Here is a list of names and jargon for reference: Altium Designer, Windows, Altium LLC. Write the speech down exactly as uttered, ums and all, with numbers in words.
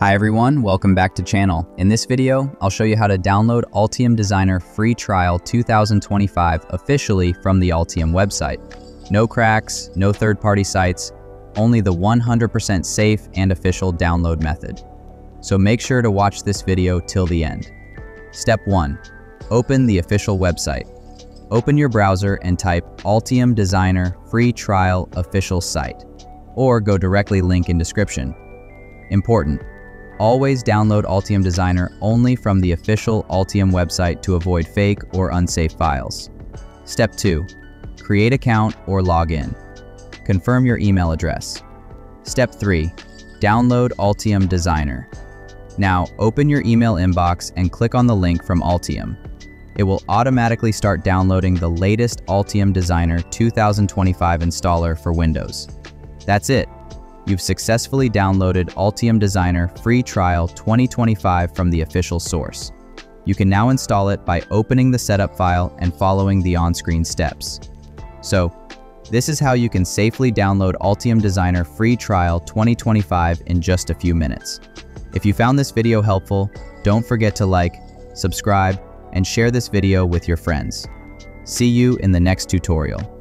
Hi everyone, welcome back to channel. In this video, I'll show you how to download Altium Designer Free Trial two thousand twenty-five officially from the Altium website. No cracks, no third-party sites, only the one hundred percent safe and official download method. So make sure to watch this video till the end. Step one, open the official website. Open your browser and type Altium Designer Free Trial Official Site, or go directly link in description. Important. Always download Altium Designer only from the official Altium website to avoid fake or unsafe files. Step two. Create account or log in. Confirm your email address. Step three. Download Altium Designer. Now open your email inbox and click on the link from Altium. It will automatically start downloading the latest Altium Designer two thousand twenty-five installer for Windows. That's it. You've successfully downloaded Altium Designer Free Trial twenty twenty-five from the official source. You can now install it by opening the setup file and following the on-screen steps. So, this is how you can safely download Altium Designer Free Trial twenty twenty-five in just a few minutes. If you found this video helpful, don't forget to like, subscribe, and share this video with your friends. See you in the next tutorial.